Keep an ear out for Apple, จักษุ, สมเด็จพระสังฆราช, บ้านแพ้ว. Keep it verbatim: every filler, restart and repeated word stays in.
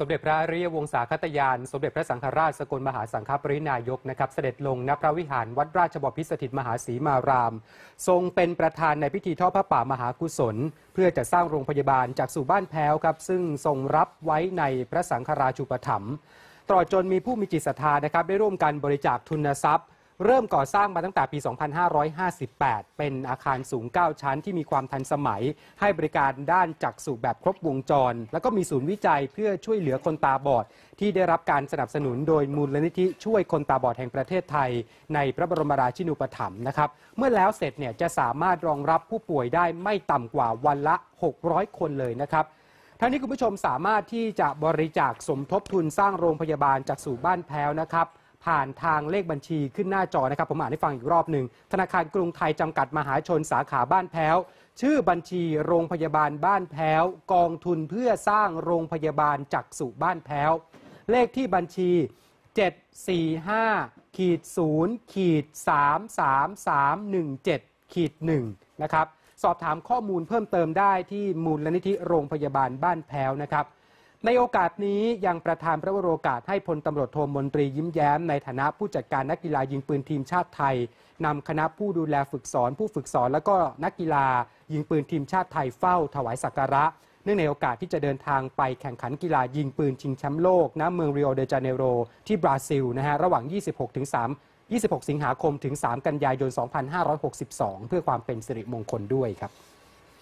สมเด็จพระอริยวงศาคตยานสมเด็จพระสังฆราชสกลมหาสังฆปรินายกนะครับเสด็จลงณพระวิหารวัดราชบพิตรสถิตมหาสีมารามทรงเป็นประธานในพิธีทอดพระป่ามหากุศลเพื่อจะสร้างโรงพยาบาลจากสู่บ้านแพ้วครับซึ่งทรงรับไว้ในพระสังฆราชูปถัมภ์ตลอดจนมีผู้มีจิตศรัทธานะครับได้ร่วมกันบริจาคทุนทรัพย์เริ่มก่อสร้างมาตั้งแต่ปี สองพันห้าร้อยห้าสิบแปด เป็นอาคารสูง เก้า ชั้นที่มีความทันสมัยให้บริการด้านจักษุแบบครบวงจรแล้วก็มีศูนย์วิจัยเพื่อช่วยเหลือคนตาบอดที่ได้รับการสนับสนุนโดยมูลนิธิช่วยคนตาบอดแห่งประเทศไทยในพระบรมราชินูปถัมภ์นะครับเมื่อแล้วเสร็จเนี่ยจะสามารถรองรับผู้ป่วยได้ไม่ต่ำกว่าวันละหกร้อยคนเลยนะครับท่านนี้คุณผู้ชมสามารถที่จะบริจาคสมทบทุนสร้างโรงพยาบาลจักษุบ้านแพ้วนะครับผ่านทางเลขบัญชีขึ้นหน้าจอนะครับผมอ่านให้ฟังอีกรอบหนึ่งธนาคารกรุงไทยจำกัดมหาชนสาขาบ้านแพ้วชื่อบัญชีโรงพยาบาลบ้านแพ้วกองทุนเพื่อสร้างโรงพยาบาลจักษุบ้านแพ้วเลขที่บัญชี เจ็ด สี่ ห้า ศูนย์ สาม สาม สาม หนึ่ง เจ็ด หนึ่ง นะครับสอบถามข้อมูลเพิ่มเติมได้ที่มูลนิธิโรงพยาบาลบ้านแพ้วนะครับในโอกาสนี้ยังประธานพระวโรกาสให้พลตำรวจโทมนตรียิ้มแย้มในฐานะผู้จัดการนักกีฬายิงปืนทีมชาติไทยนำคณะผู้ดูแลฝึกสอนผู้ฝึกสอนและก็นักกีฬายิงปืนทีมชาติไทยเฝ้าถวายสักการะเนื่องในโอกาสที่จะเดินทางไปแข่งขันกีฬายิงปืนชิงแชมป์โลกณเมืองริโอเดจาเนโรที่บราซิลนะฮะระหว่าง ยี่สิบหกถึงสาม ยี่สิบหก สิงหาคมถึง สาม กันยายน สองพันห้าร้อยหกสิบสองเพื่อความเป็นสิริมงคลด้วยครับ